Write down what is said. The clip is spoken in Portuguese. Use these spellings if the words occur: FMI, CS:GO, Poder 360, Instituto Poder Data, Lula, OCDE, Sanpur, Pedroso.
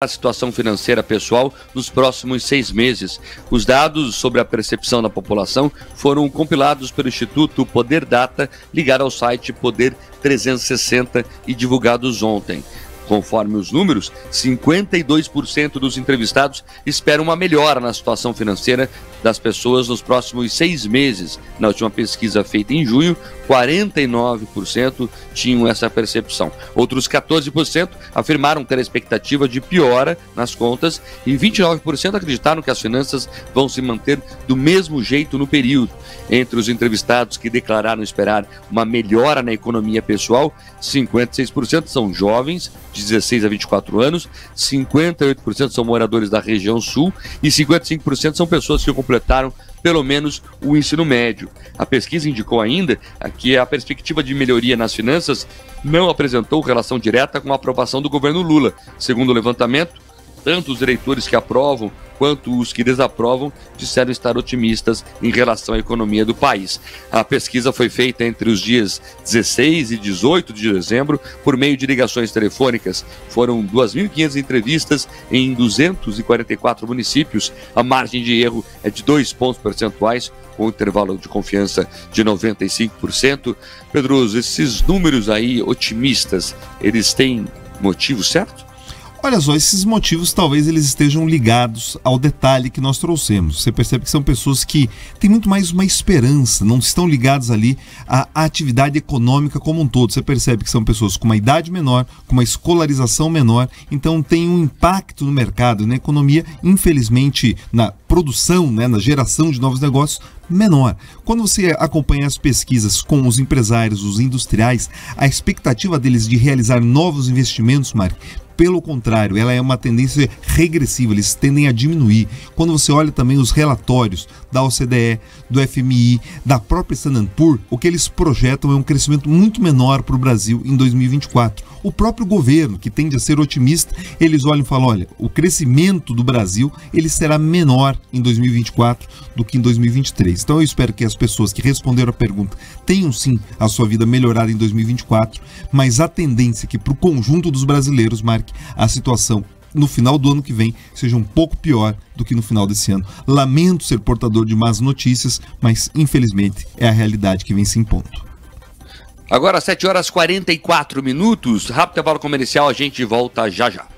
A situação financeira pessoal nos próximos 6 meses. Os dados sobre a percepção da população foram compilados pelo Instituto Poder Data, ligado ao site Poder 360 e divulgados ontem. Conforme os números, 52% dos entrevistados esperam uma melhora na situação financeira das pessoas nos próximos 6 meses. Na última pesquisa feita em junho, 49% tinham essa percepção. Outros 14% afirmaram ter a expectativa de piora nas contas e 29% acreditaram que as finanças vão se manter do mesmo jeito no período. Entre os entrevistados que declararam esperar uma melhora na economia pessoal, 56% são jovens, de 16 a 24 anos, 58% são moradores da região sul e 55% são pessoas que completaram pelo menos o ensino médio. A pesquisa indicou ainda que a perspectiva de melhoria nas finanças não apresentou relação direta com a aprovação do governo Lula. Segundo o levantamento, tanto os eleitores que aprovam quanto os que desaprovam disseram estar otimistas em relação à economia do país. A pesquisa foi feita entre os dias 16 e 18 de dezembro por meio de ligações telefônicas. Foram 2.500 entrevistas em 244 municípios. A margem de erro é de 2 pontos percentuais, com um intervalo de confiança de 95%. Pedroso, esses números aí otimistas, eles têm motivo certo? Olha só, esses motivos talvez eles estejam ligados ao detalhe que nós trouxemos. Você percebe que são pessoas que têm muito mais uma esperança, não estão ligadas ali à atividade econômica como um todo. Você percebe que são pessoas com uma idade menor, com uma escolarização menor, então tem um impacto no mercado, na economia, infelizmente na produção, né, na geração de novos negócios, menor. Quando você acompanha as pesquisas com os empresários, os industriais, a expectativa deles de realizar novos investimentos, Mark, pelo contrário, ela é uma tendência regressiva, eles tendem a diminuir. Quando você olha também os relatórios da OCDE, do FMI, da própria Sanpur, o que eles projetam é um crescimento muito menor para o Brasil em 2024. O próprio governo, que tende a ser otimista, eles olham e falam, olha, o crescimento do Brasil ele será menor em 2024 do que em 2023. Então eu espero que as pessoas que responderam a pergunta tenham sim a sua vida melhorada em 2024, mas a tendência é que para o conjunto dos brasileiros, Mark, a situação no final do ano que vem seja um pouco pior do que no final desse ano. Lamento ser portador de más notícias, mas infelizmente é a realidade que vem se impondo. Agora 7h44, rápida bola comercial, a gente volta já já.